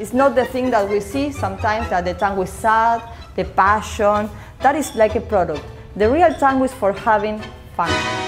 It's not the thing that we see sometimes, that the tango is sad, the passion. That is like a product. The real tango is for having fun.